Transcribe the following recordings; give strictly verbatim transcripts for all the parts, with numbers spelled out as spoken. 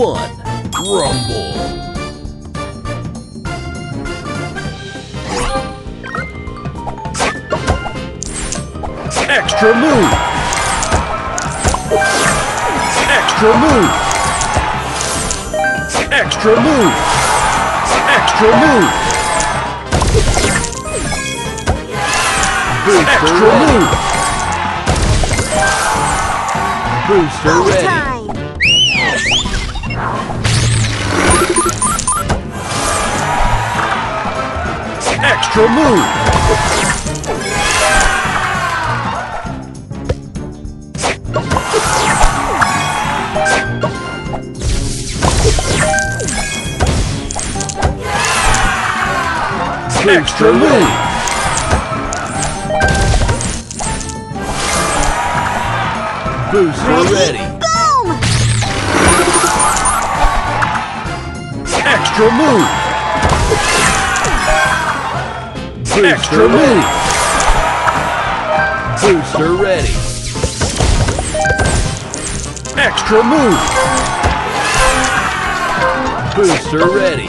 one, rumble. Extra move. Extra move. Extra move. Extra move. Extra move. Booster ready. Extra move! Extra move! Booster ready! Boom! Extra move! Extra move! Booster ready! Extra move! Booster ready!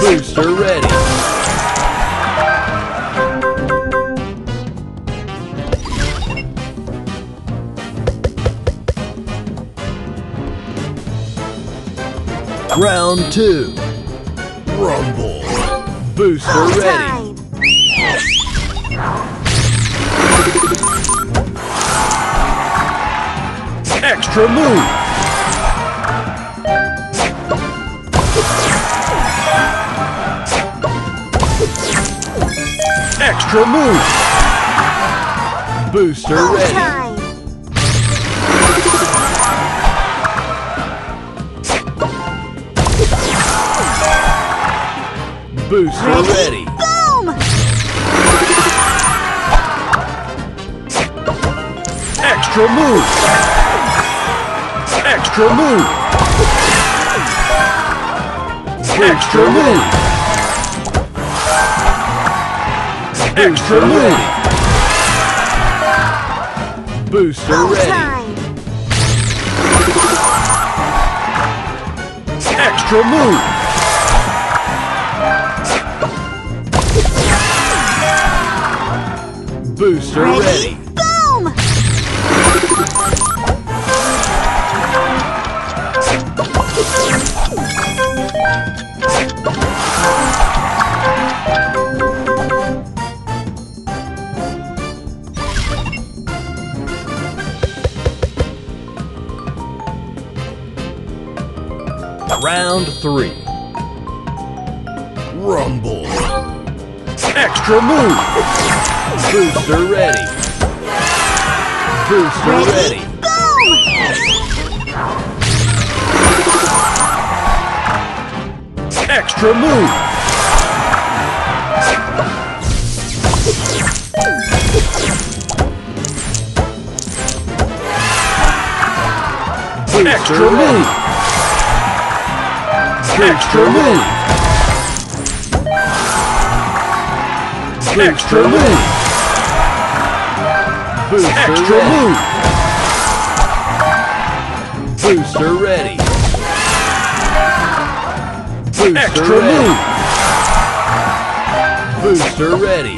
Booster ready! Round two! Rumble! Booster ready. Extra move. Extra move. Booster ready. Booster ready. Boom! Extra move! Extra move! Extra move! Extra move! Booster ready. Extra move! Booster ready. Boom! Round three. Rumble. Extra move. Booster ready. Booster ready. Boom! Extra move. Booster extra ready. Move. Extra move. Extra move. Booster extra ready. Move! Booster ready! Booster extra ready.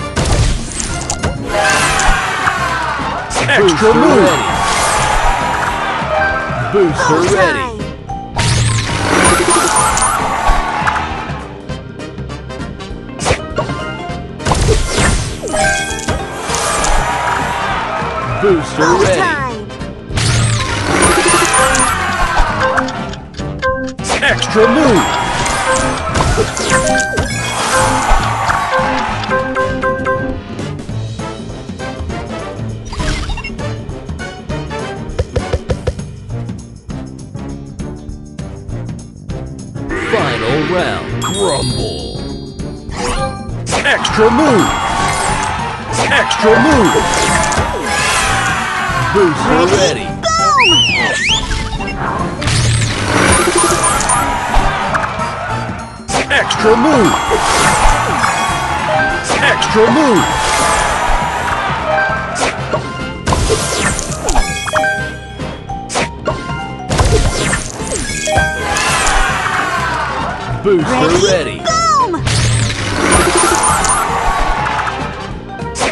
Move! Booster ready! Extra booster move! Ready. Booster okay. Ready! Booster ready. Extra move. Final round. Crumble. Extra move. Extra move. Booster ready. Boom! Extra move. Extra move. booster ready. ready. Boom!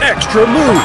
Extra move.